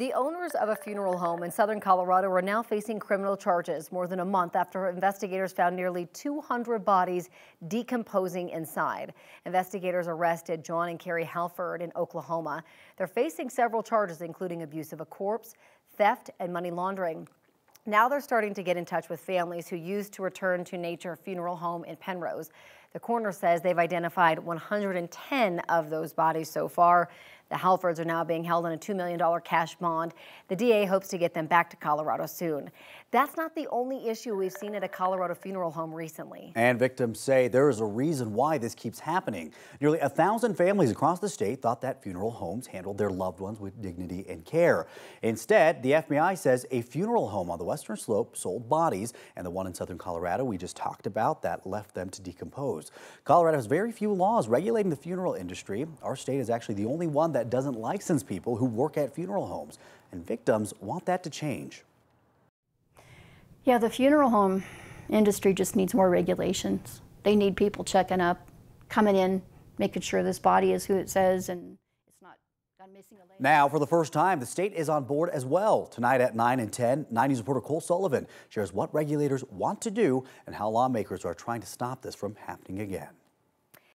The owners of a funeral home in southern Colorado are now facing criminal charges more than a month after investigators found nearly 200 bodies decomposing inside. Investigators arrested Jon and Carie Hallford in Oklahoma. They're facing several charges, including abuse of a corpse, theft, and money laundering. Now they're starting to get in touch with families who used to Return to Nature Funeral Home in Penrose. The coroner says they've identified 110 of those bodies so far. The Hallfords are now being held on a $2 million cash bond. The DA hopes to get them back to Colorado soon. That's not the only issue we've seen at a Colorado funeral home recently. And victims say there is a reason why this keeps happening. Nearly 1,000 families across the state thought that funeral homes handled their loved ones with dignity and care. Instead, the FBI says a funeral home on the western slope sold bodies, and the one in southern Colorado we just talked about that left them to decompose. Colorado has very few laws regulating the funeral industry. Our state is actually the only one that doesn't license people who work at funeral homes, and victims want that to change. Yeah, the funeral home industry just needs more regulations. They need people checking up, coming in, making sure this body is who it says and it's not gone missing a leg. Now, for the first time, the state is on board as well. Tonight at 9 and 10, 9 News reporter Cole Sullivan shares what regulators want to do and how lawmakers are trying to stop this from happening again.